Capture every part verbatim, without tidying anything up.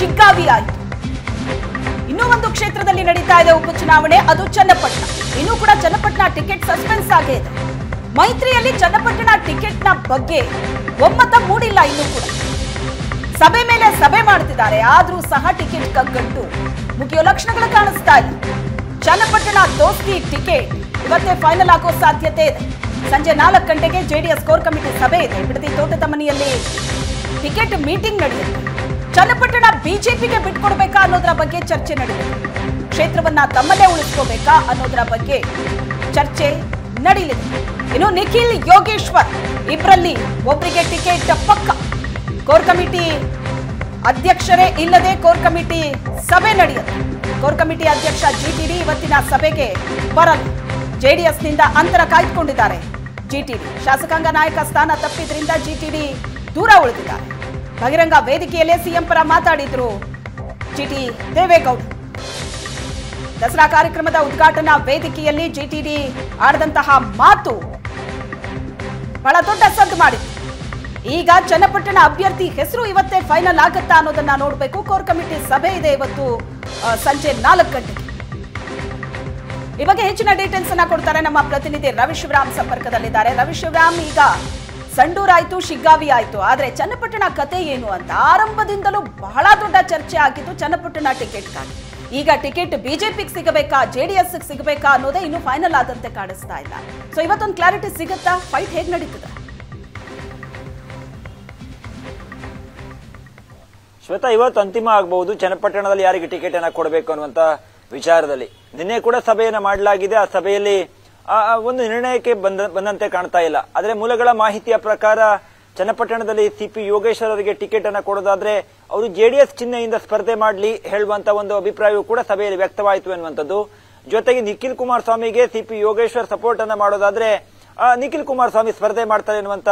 ಶಿಗ್ಗಾವಿ ಆಯಿತು. ಇನ್ನೂ ಒಂದು ಕ್ಷೇತ್ರದಲ್ಲಿ ನಡೆಯುತ್ತಾ ಇದೆ ಉಪಚುನಾವಣೆ, ಅದು ಚನ್ನಪಟ್ಟಣ. ಇನ್ನೂ ಕೂಡ ಚನ್ನಪಟ್ಟಣ ಟಿಕೆಟ್ ಸಸ್ಪೆನ್ಸ್ ಆಗಿದೆ. ಮೈತ್ರಿಯಲ್ಲಿ ಚನ್ನಪಟ್ಟಣ ಟಿಕೆಟ್ನ ಬಗ್ಗೆ ಒಮ್ಮತ ಮೂಡಿಲ್ಲ. ಇನ್ನೂ ಕೂಡ ಸಭೆ ಮೇಲೆ ಸಭೆ ಮಾಡುತ್ತಿದ್ದಾರೆ, ಆದರೂ ಸಹ ಟಿಕೆಟ್ ಕಗ್ಗಟ್ಟು ಮುಗಿಯೋ ಲಕ್ಷಣಗಳು ಕಾಣಿಸ್ತಾ ಇಲ್ಲ. ಚನ್ನಪಟ್ಟಣ ದೋಸ್ತಿ ಟಿಕೆಟ್ ಇವತ್ತೇ ಫೈನಲ್ ಆಗೋ ಸಾಧ್ಯತೆ ಇದೆ. ಸಂಜೆ ನಾಲ್ಕು ಗಂಟೆಗೆ ಜೆಡಿಎಸ್ ಕೋರ್ ಕಮಿಟಿ ಸಭೆ ಇದೆ. ಬಿಡದಿ ತೋಟದ ಮನೆಯಲ್ಲಿ ಟಿಕೆಟ್ ಮೀಟಿಂಗ್ ನಡೆಯುತ್ತೆ. ಚನ್ನಪಟ್ಟಣ ಬಿಜೆಪಿಗೆ ಬಿಟ್ಕೊಡ್ಬೇಕಾ ಅನ್ನೋದ್ರ ಬಗ್ಗೆ ಚರ್ಚೆ ನಡೆಯಲಿದೆ. ಕ್ಷೇತ್ರವನ್ನ ತಮ್ಮಲ್ಲೇ ಉಳಿಸ್ಕೋಬೇಕಾ ಅನ್ನೋದ್ರ ಬಗ್ಗೆ ಚರ್ಚೆ ನಡೆಯಲಿದೆ. ಇನ್ನು ನಿಖಿಲ್ ಯೋಗೇಶ್ವರ್ ಇಬ್ಬರಲ್ಲಿ ಒಬ್ಬರಿಗೆ ಟಿಕೆಟ್ ಪಕ್ಕ. ಕೋರ್ ಕಮಿಟಿ ಅಧ್ಯಕ್ಷರೇ ಇಲ್ಲದೆ ಕೋರ್ ಕಮಿಟಿ ಸಭೆ ನಡೆಯುತ್ತೆ. ಕೋರ್ ಕಮಿಟಿ ಅಧ್ಯಕ್ಷ ಜಿಟಿಡಿ ಇವತ್ತಿನ ಸಭೆಗೆ ಬರಲ್ಲ. ಜೆಡಿಎಸ್ನಿಂದ ಅಂತರ ಕಾಯ್ದುಕೊಂಡಿದ್ದಾರೆ ಜಿಟಿಡಿ. ಶಾಸಕಾಂಗ ನಾಯಕ ಸ್ಥಾನ ತಪ್ಪಿದ್ರಿಂದ ಜಿಟಿಡಿ ದೂರ ಉಳಿದಿದ್ದಾರೆ. ಬಹಿರಂಗ ವೇದಿಕೆಯಲ್ಲೇ ಸಿಎಂ ಪರ ಮಾತಾಡಿದ್ರು ಜಿಟಿ ದೇವೇಗೌಡ. ದಸರಾ ಕಾರ್ಯಕ್ರಮದ ಉದ್ಘಾಟನಾ ವೇದಿಕೆಯಲ್ಲಿ ಜಿಟಿಡಿ ಆಡಿದಂತಹ ಮಾತು ಬಹಳ ದೊಡ್ಡ ಸದ್ದು ಮಾಡಿತ್ತು. ಈಗ ಚನ್ನಪಟ್ಟಣ ಅಭ್ಯರ್ಥಿ ಹೆಸರು ಇವತ್ತೇ ಫೈನಲ್ ಆಗುತ್ತಾ ಅನ್ನೋದನ್ನ ನೋಡಬೇಕು. ಕೋರ್ ಕಮಿಟಿ ಸಭೆ ಇದೆ ಇವತ್ತು ಸಂಜೆ ನಾಲ್ಕು ಗಂಟೆಗೆ. ಈ ಬಗ್ಗೆ ಹೆಚ್ಚಿನ ಡೀಟೇಲ್ಸ್ ಅನ್ನ ಕೊಡ್ತಾರೆ ನಮ್ಮ ಪ್ರತಿನಿಧಿ ರವಿಶಿವರಾಮ್ ಸಂಪರ್ಕದಲ್ಲಿದ್ದಾರೆ. ರವಿಶಿವರಾಮ್, ಈಗ ಸಂಡೂರಾಯ್ತು, ಶಿಗ್ಗಾವಿ ಆಯ್ತು, ಆದ್ರೆ ಚನ್ನಪಟ್ಟಣ ಕತೆ ಏನು ಅಂತ ಆರಂಭದಿಂದಲೂ ಬಹಳ ದೊಡ್ಡ ಚರ್ಚೆ ಆಗಿತ್ತು ಚನ್ನಪಟ್ಟಣ ಟಿಕೆಟ್ಗಾಗಿ. ಈಗ ಟಿಕೆಟ್ ಬಿಜೆಪಿಗೆ ಸಿಗಬೇಕಾ ಜೆಡಿಎಸ್ ಸಿಗಬೇಕಾ ಅನ್ನೋದೇ ಇನ್ನು ಫೈನಲ್ ಆದಂತೆ ಕಾಣಿಸ್ತಾ ಇಲ್ಲ. ಸೊ ಇವತ್ತೊಂದು ಕ್ಲಾರಿಟಿ ಸಿಗುತ್ತಾ? ಫೈಟ್ ಹೇಗೆ ನಡೀತದೆ ಶ್ವೇತಾ? ಇವತ್ತು ಅಂತಿಮ ಆಗಬಹುದು ಚನ್ನಪಟ್ಟಣದಲ್ಲಿ ಯಾರಿಗೆ ಟಿಕೆಟ್ ಅನ್ನ ಕೊಡಬೇಕು ಅನ್ನುವಂತ ವಿಚಾರದಲ್ಲಿ. ನಿನ್ನೆ ಕೂಡ ಸಭೆಯನ್ನ ಮಾಡಲಾಗಿದೆ. ಆ ಸಭೆಯಲ್ಲಿ ಒಂದು ನಿರ್ಣಯಕ್ಕೆ ಬಂದ ಬಂದಂತೆ ಕಾಣ್ತಾ ಇಲ್ಲ. ಆದ್ರೆ ಮೂಲಗಳ ಮಾಹಿತಿಯ ಪ್ರಕಾರ ಚನ್ನಪಟ್ಟಣದಲ್ಲಿ ಸಿಪಿ ಯೋಗೇಶ್ವರ್ ಅವರಿಗೆ ಟಿಕೆಟ್ ಅನ್ನ ಕೊಡೋದಾದ್ರೆ ಅವರು ಜೆಡಿಎಸ್ ಚಿಹ್ನೆಯಿಂದ ಸ್ಪರ್ಧೆ ಮಾಡಲಿ ಹೇಳುವಂತ ಒಂದು ಅಭಿಪ್ರಾಯವೂ ಕೂಡ ಸಭೆಯಲ್ಲಿ ವ್ಯಕ್ತವಾಯಿತು ಎನ್ನುವಂಥದ್ದು. ಜೊತೆಗೆ ನಿಖಿಲ್ ಕುಮಾರಸ್ವಾಮಿಗೆ ಸಿಪಿ ಯೋಗೇಶ್ವರ್ ಸಪೋರ್ಟ್ ಅನ್ನ ಮಾಡೋದಾದ್ರೆ ನಿಖಿಲ್ ಕುಮಾರಸ್ವಾಮಿ ಸ್ಪರ್ಧೆ ಮಾಡ್ತಾರೆ ಎನ್ನುವಂತ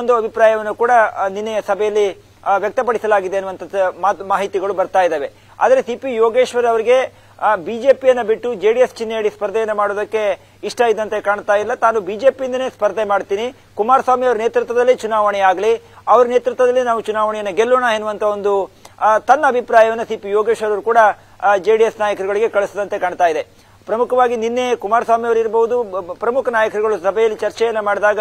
ಒಂದು ಅಭಿಪ್ರಾಯವನ್ನು ಕೂಡ ನಿನ್ನೆ ಸಭೆಯಲ್ಲಿ ವ್ಯಕ್ತಪಡಿಸಲಾಗಿದೆ ಎನ್ನುವಂತ ಮಾಹಿತಿಗಳು ಬರ್ತಾ ಇದ್ದಾವೆ. ಆದರೆ ಸಿಪಿ ಯೋಗೇಶ್ವರ್ ಅವರಿಗೆ ಬಿಜೆಪಿಯನ್ನ ಬಿಟ್ಟು ಜೆಡಿಎಸ್ ಚಿಹ್ನೆಯಡಿ ಸ್ಪರ್ಧೆಯನ್ನು ಮಾಡೋದಕ್ಕೆ ಇಷ್ಟ ಇದ್ದಂತೆ ಕಾಣ್ತಾ ಇಲ್ಲ. ತಾನು ಬಿಜೆಪಿಯಿಂದನೇ ಸ್ಪರ್ಧೆ ಮಾಡ್ತೀನಿ, ಕುಮಾರಸ್ವಾಮಿ ಅವರ ನೇತೃತ್ವದಲ್ಲಿ ಚುನಾವಣೆ ಆಗಲಿ, ಅವರ ನೇತೃತ್ವದಲ್ಲಿ ನಾವು ಚುನಾವಣೆಯನ್ನು ಗೆಲ್ಲೋಣ ಎನ್ನುವಂತ ಒಂದು ತನ್ನ ಅಭಿಪ್ರಾಯವನ್ನು ಸಿಪಿ ಯೋಗೇಶ್ವರ್ ಅವರು ಕೂಡ ಜೆಡಿಎಸ್ ನಾಯಕರುಗಳಿಗೆ ಕಳಿಸಿದಂತೆ ಕಾಣ್ತಾ ಇದೆ. ಪ್ರಮುಖವಾಗಿ ನಿನ್ನೆ ಕುಮಾರಸ್ವಾಮಿ ಅವರು ಇರಬಹುದು, ಪ್ರಮುಖ ನಾಯಕರುಗಳು ಸಭೆಯಲ್ಲಿ ಚರ್ಚೆಯನ್ನು ಮಾಡಿದಾಗ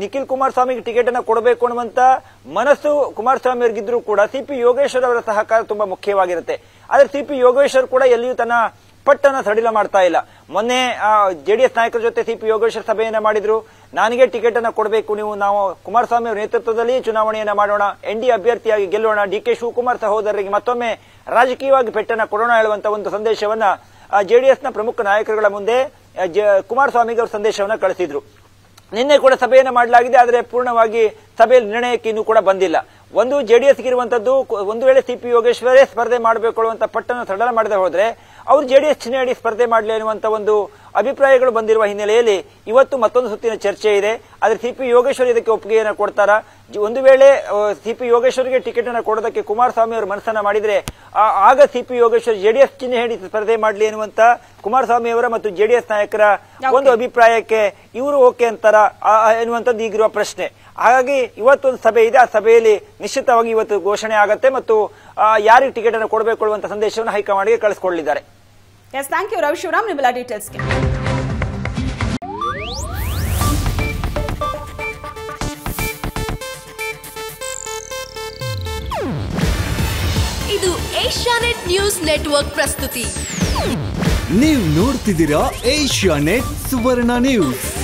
ನಿಖಿಲ್ ಕುಮಾರಸ್ವಾಮಿಗೆ ಟಿಕೆಟ್ ಅನ್ನ ಕೊಡಬೇಕು ಅನ್ನುವಂತ ಮನಸ್ಸು ಕುಮಾರಸ್ವಾಮಿ ಅವರಿಗಿದ್ರು ಕೂಡ ಸಿಪಿ ಯೋಗೇಶ್ವರ್ ಅವರ ಸಹಕಾರ ತುಂಬಾ ಮುಖ್ಯವಾಗಿರುತ್ತೆ. ಆದ್ರೆ ಸಿಪಿ ಯೋಗೇಶ್ವರ್ ಕೂಡ ಎಲ್ಲಿಯೂ ತನ್ನ ಪಟ್ಟನ್ನ ಸಡಿಲ ಮಾಡ್ತಾ ಇಲ್ಲ. ಮೊನ್ನೆ ಜೆಡಿಎಸ್ ನಾಯಕರ ಜೊತೆ ಸಿಪಿ ಯೋಗೇಶ್ವರ್ ಸಭೆಯನ್ನ ಮಾಡಿದ್ರು. ನನಗೆ ಟಿಕೆಟ್ ಅನ್ನ ಕೊಡಬೇಕು ನೀವು, ನಾವು ಕುಮಾರಸ್ವಾಮಿ ಅವರ ನೇತೃತ್ವದಲ್ಲಿ ಚುನಾವಣೆಯನ್ನ ಮಾಡೋಣ, ಎನ್ ಡಿ ಅಭ್ಯರ್ಥಿಯಾಗಿ ಗೆಲ್ಲೋಣ, ಡಿ ಕೆ ಶಿವಕುಮಾರ್ ಸಹೋದರರಿಗೆ ಮತ್ತೊಮ್ಮೆ ರಾಜಕೀಯವಾಗಿ ಪೆಟ್ಟನ್ನ ಕೊಡೋಣ ಹೇಳುವಂತ ಒಂದು ಸಂದೇಶವನ್ನ ಜೆಡಿಎಸ್ನ ಪ್ರಮುಖ ನಾಯಕರುಗಳ ಮುಂದೆ ಕುಮಾರಸ್ವಾಮಿಗೆ ಅವರು ಸಂದೇಶವನ್ನ ಕಳಿಸಿದ್ರು. ನಿನ್ನೆ ಕೂಡ ಸಭೆಯನ್ನು ಮಾಡಲಾಗಿದೆ. ಆದರೆ ಪೂರ್ಣವಾಗಿ ಸಭೆಯಲ್ಲಿ ನಿರ್ಣಯಕ್ಕೆ ಇನ್ನೂ ಕೂಡ ಬಂದಿಲ್ಲ. ಒಂದು ಜೆಡಿಎಸ್ಗೆ ಇರುವಂತದ್ದು, ಒಂದು ವೇಳೆ ಸಿಪಿ ಯೋಗೇಶ್ವರೇ ಸ್ಪರ್ಧೆ ಮಾಡಬೇಕುವಂತ ಪಟ್ಟನ್ನು ಸಡಲ ಮಾಡದೆ ಹೋದ್ರೆ ಅವರು ಜೆಡಿಎಸ್ ಚಿಹ್ನೆಯಡಿ ಸ್ಪರ್ಧೆ ಮಾಡಲಿ ಅನ್ನುವಂತ ಒಂದು ಅಭಿಪ್ರಾಯಗಳು ಬಂದಿರುವ ಹಿನ್ನೆಲೆಯಲ್ಲಿ ಇವತ್ತು ಮತ್ತೊಂದು ಸುತ್ತಿನ ಚರ್ಚೆ ಇದೆ. ಆದರೆ ಸಿಪಿ ಯೋಗೇಶ್ವರ್ ಇದಕ್ಕೆ ಒಪ್ಪಿಗೆಯನ್ನು ಕೊಡ್ತಾರಾ? ಒಂದು ವೇಳೆ ಸಿಪಿ ಯೋಗೇಶ್ವರ್ಗೆ ಟಿಕೆಟ್ ಅನ್ನು ಕೊಡೋದಕ್ಕೆ ಕುಮಾರಸ್ವಾಮಿ ಅವರು ಮನಸ್ಸನ್ನ ಮಾಡಿದ್ರೆ ಆಗ ಸಿಪಿ ಯೋಗೇಶ್ವರ್ ಜೆಡಿಎಸ್ ಚಿಹ್ನೆಯಡಿ ಸ್ಪರ್ಧೆ ಮಾಡಲಿ ಅನ್ನುವಂತ ಕುಮಾರಸ್ವಾಮಿ ಅವರ ಮತ್ತು ಜೆಡಿಎಸ್ ನಾಯಕರ ಒಂದು ಅಭಿಪ್ರಾಯಕ್ಕೆ ಇವರು ಓಕೆ ಅಂತಾರ ಎನ್ನುವಂಥದ್ದು ಈಗಿರುವ ಪ್ರಶ್ನೆ. ಹಾಗಾಗಿ ಇವತ್ತೊಂದು ಸಭೆ ಇದೆ. ಆ ಸಭೆಯಲ್ಲಿ ನಿಶ್ಚಿತವಾಗಿ ಇವತ್ತು ಘೋಷಣೆ ಆಗತ್ತೆ ಮತ್ತು ಯಾರಿಗೆ ಟಿಕೆಟ್ ಅನ್ನು ಕೊಡಬೇಕು ಅಂತ ಸಂದೇಶವನ್ನು ಹೈಕಮಾಂಡ್ಗೆ ಕಳಿಸಿಕೊಳ್ಳಲಿದ್ದಾರೆ. ಎಸ್, ಥ್ಯಾಂಕ್ ಯು ರವಿಶಿವರಾಮ್ ನಿಮ್ಮೆಲ್ಲ ಡೀಟೇಲ್ಸ್ಗೆ. ಇದು ಏಷ್ಯಾನೆಟ್ ನ್ಯೂಸ್ ನೆಟ್ವರ್ಕ್ ಪ್ರಸ್ತುತಿ. ನೀವು ನೋಡ್ತಿದ್ದೀರಾ ಏಷ್ಯಾನೆಟ್ ಸುವರ್ಣ ನ್ಯೂಸ್.